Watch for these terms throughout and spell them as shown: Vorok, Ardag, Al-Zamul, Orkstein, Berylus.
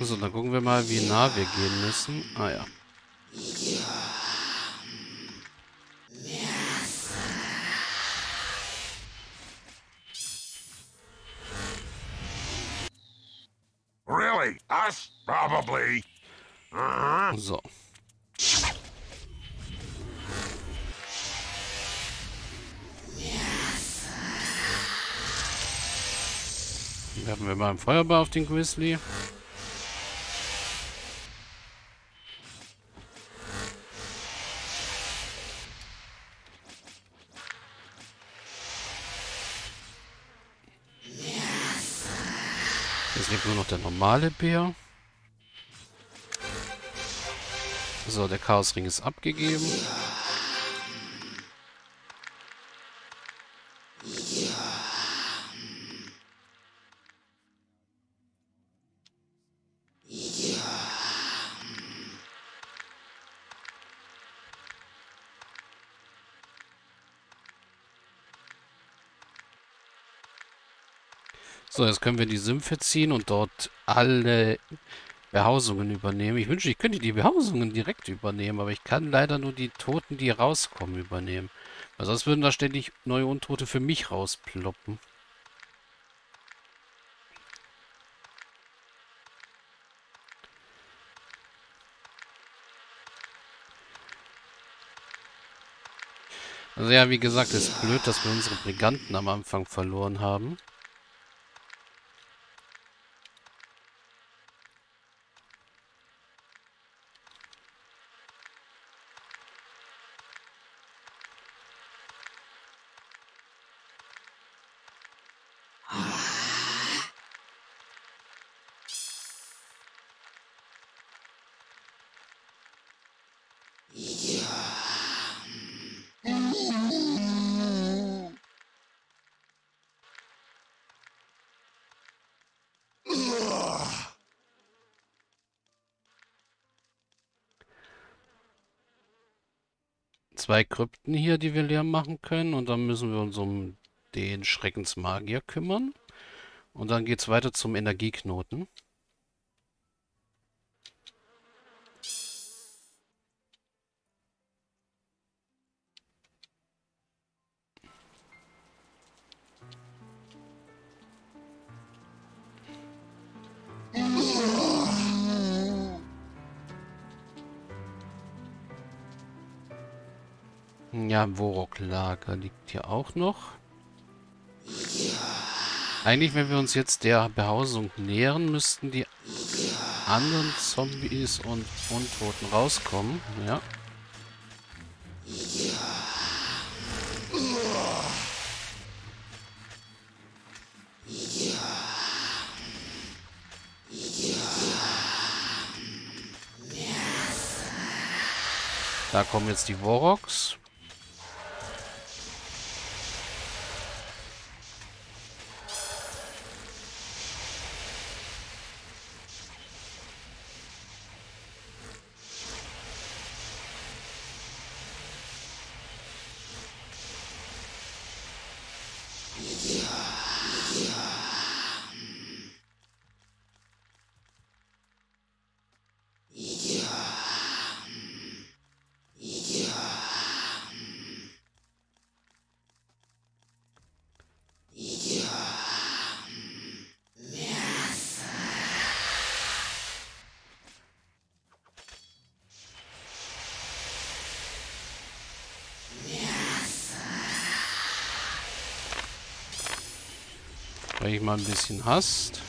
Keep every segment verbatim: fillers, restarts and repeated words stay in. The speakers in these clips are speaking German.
So, dann gucken wir mal, wie nah wir gehen müssen. Ah ja. Really? Us? Probably. Uh-huh. So. Werfen wir mal einen Feuerball auf den Grizzly. Jetzt liegt nur noch der normale Bär. So, der Chaosring ist abgegeben. So, jetzt können wir die Sümpfe ziehen und dort alle Behausungen übernehmen. Ich wünsche, ich könnte die Behausungen direkt übernehmen, aber ich kann leider nur die Toten, die rauskommen, übernehmen. Weil sonst würden da ständig neue Untote für mich rausploppen. Also ja, wie gesagt, ist blöd, dass wir unsere Briganten am Anfang verloren haben. Zwei Krypten hier, die wir leer machen können. Und dann müssen wir uns um den Schreckensmagier kümmern. Und dann geht es weiter zum Energieknoten. Ja, im Vorok-Lager liegt hier auch noch. Eigentlich, wenn wir uns jetzt der Behausung nähern, müssten die anderen Zombies und Untoten rauskommen. Ja. Da kommen jetzt die Voroks. Wenn ich mal ein bisschen hast.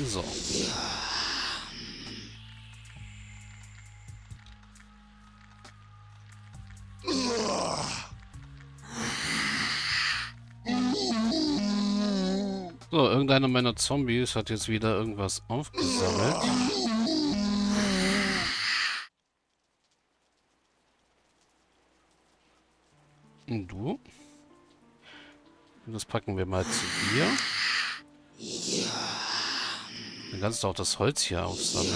So. So, irgendeiner meiner Zombies hat jetzt wieder irgendwas aufgesammelt. Und du? Das packen wir mal zu dir. Dann kannst du auch das Holz hier aufsammeln.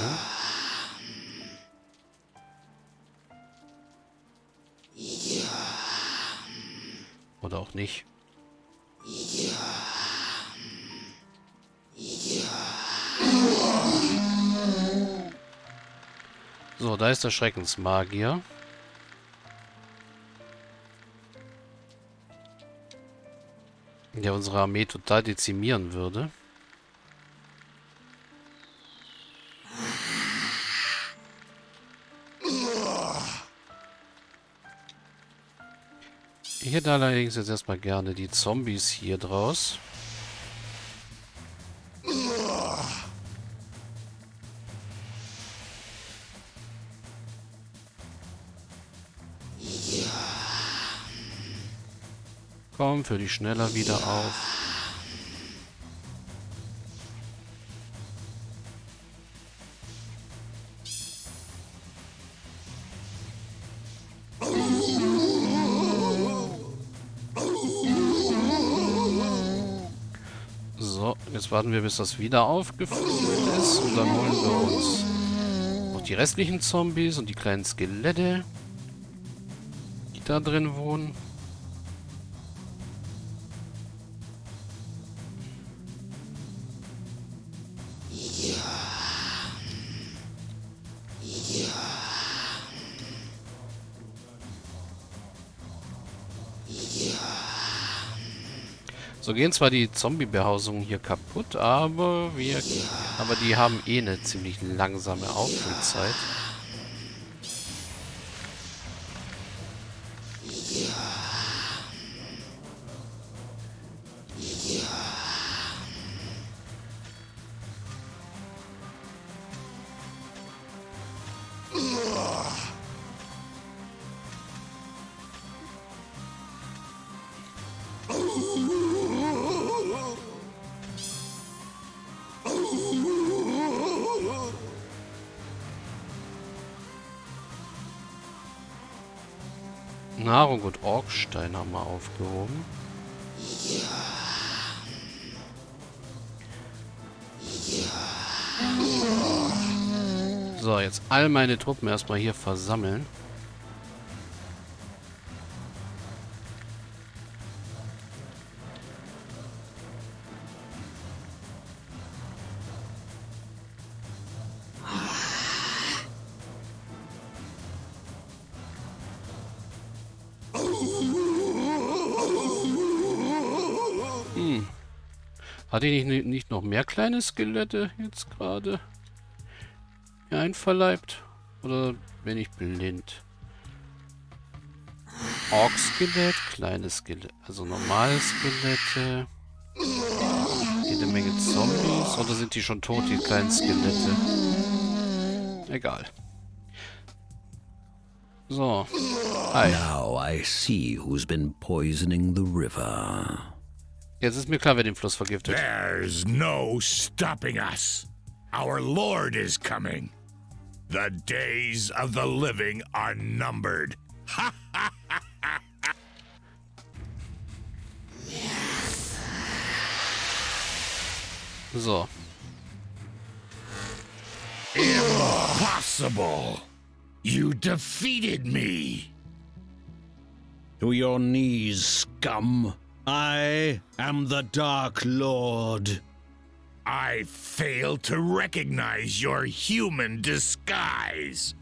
Oder auch nicht. So, da ist der Schreckensmagier. Der unsere Armee total dezimieren würde. Ich hätte allerdings jetzt erstmal gerne die Zombies hier draus. Komm, füll dich schneller wieder auf. So, jetzt warten wir, bis das wieder aufgefüllt ist. Und dann holen wir uns noch die restlichen Zombies und die kleinen Skelette, die da drin wohnen. So gehen zwar die Zombie-Behausungen hier kaputt, aber wir, aber die haben eh eine ziemlich langsame Auffüllzeit. Nahrung und Orkstein haben wir aufgehoben. So, jetzt all meine Truppen erstmal hier versammeln. Hm. Hatte ich nicht, nicht noch mehr kleine Skelette jetzt gerade mir einverleibt? Oder bin ich blind? Ork-Skelett, kleines Skelett, also normale Skelette. Jede Menge Zombies. Oder sind die schon tot, die kleinen Skelette? Egal. So. Hi. Now I see who's been poisoning the river. Jetzt ist mir klar, wer den Fluss vergiftet. There's no stopping us. Our Lord is coming. The days of the living are numbered. So. Impossible. You defeated me. To your knees, scum. I am the Dark Lord. I fail to recognize your human disguise.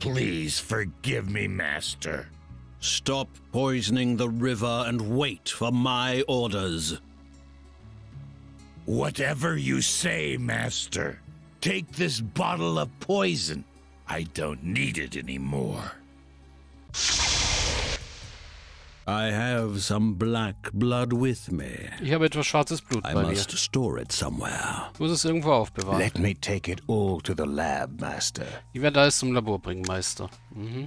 Please forgive me, Master. Stop poisoning the river and wait for my orders. Whatever you say, Master. Take this bottle of poison. I don't need it anymore. I have some black blood with me. Ich habe etwas schwarzes Blut bei mir. I must store it somewhere. Ich muss es irgendwo aufbewahren. Let me take it all to the lab, Master. Ich werde alles zum Labor bringen, Meister. Mhm.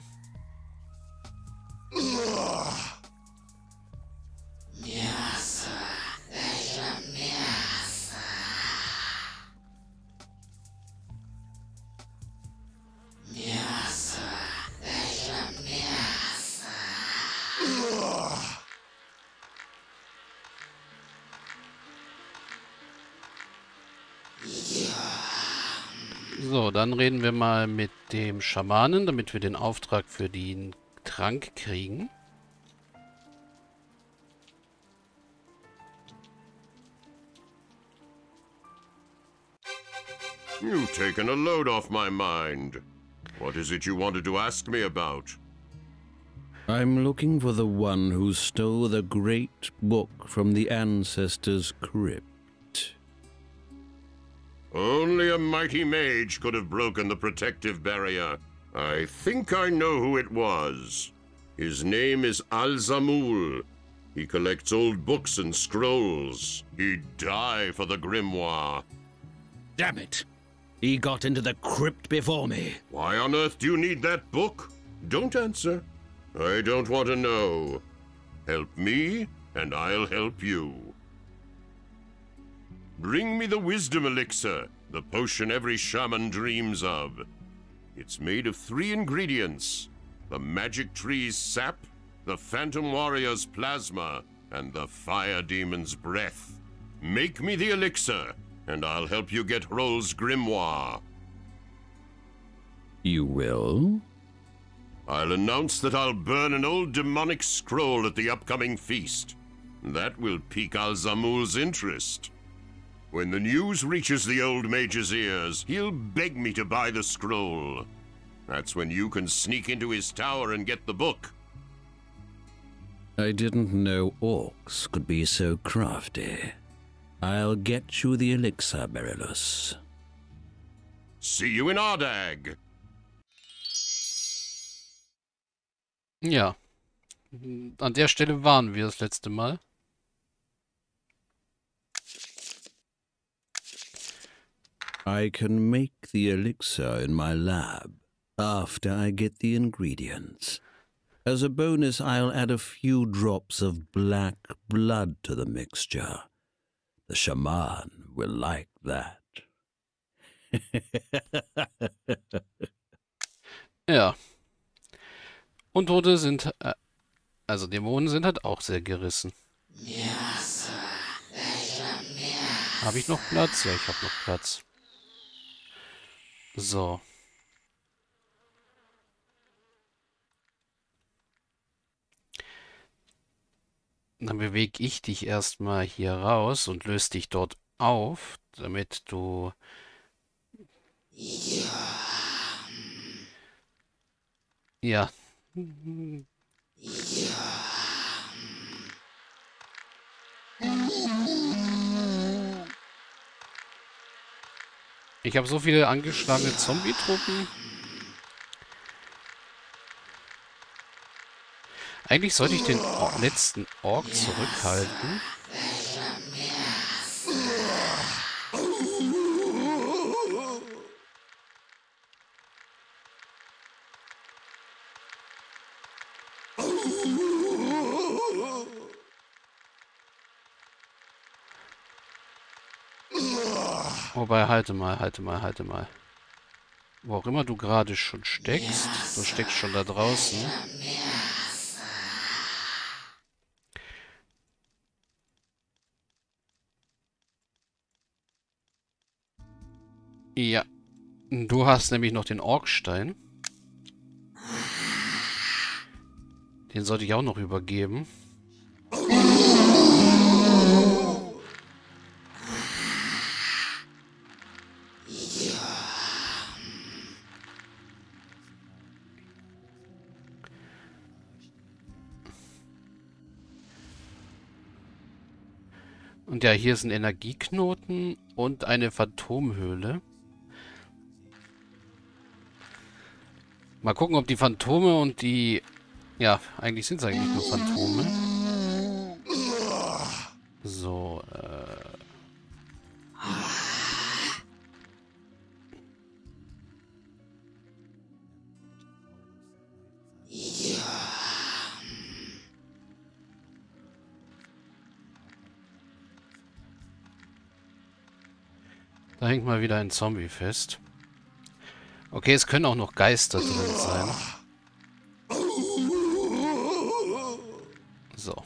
Yes, sir. dann reden wir mal mit dem Schamanen, damit wir den Auftrag für den Trank kriegen. You've taken a load off my mind. What is it you wanted to ask me about? I'm looking for the one who stole the great book from the ancestors' crypt. Only a mighty mage could have broken the protective barrier. I think I know who it was. His name is Al-Zamul. He collects old books and scrolls. He'd die for the grimoire. Damn it! He got into the crypt before me. Why on earth do you need that book? Don't answer. I don't want to know. Help me, and I'll help you. Bring me the wisdom elixir, the potion every shaman dreams of. It's made of three ingredients: the magic tree's sap, the phantom warrior's plasma, and the fire demon's breath. Make me the elixir, and I'll help you get Roll's grimoire. You will? I'll announce that I'll burn an old demonic scroll at the upcoming feast. That will pique Al-Zamul's interest. When the news reaches the old mage's ears, he'll beg me to buy the scroll. That's when you can sneak into his tower and get the book. I didn't know orcs could be so crafty. I'll get you the elixir, Berylus. See you in Ardag! Ja, an der Stelle waren wir das letzte Mal. I can make the elixir in my lab after I get the ingredients. As a bonus, I'll add a few drops of black blood to the mixture. The shaman will like that. Ja. Untote sind, äh, also Dämonen sind halt auch sehr gerissen. Habe ich noch Platz? Ja, ich habe noch Platz. So. Dann bewege ich dich erstmal hier raus und löse dich dort auf, damit du... Ja. Ich habe so viele angeschlagene Zombie-Truppen. Eigentlich sollte ich den letzten Ork zurückhalten. Wobei, halte mal, halte mal, halte mal. Wo auch immer du gerade schon steckst, du steckst schon da draußen. Ja, du hast nämlich noch den Orkstein. Den sollte ich auch noch übergeben. Und ja, hier ist ein Energieknoten und eine Phantomhöhle. Mal gucken, ob die Phantome und die... Ja, eigentlich sind es eigentlich nur Phantome. So, äh... Da hängt mal wieder ein Zombie fest. Okay, es können auch noch Geister drin sein. So.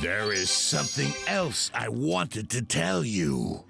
There is something else I wanted to tell you.